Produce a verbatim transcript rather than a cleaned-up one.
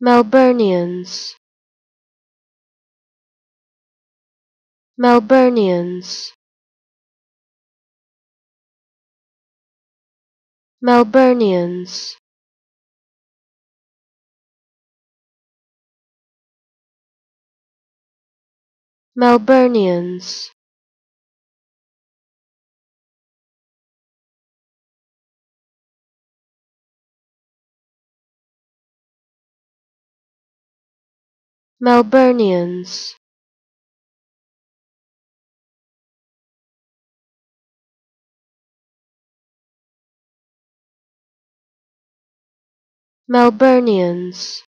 Melburnians, Melburnians, Melburnians, Melburnians, Melburnians, Melburnians,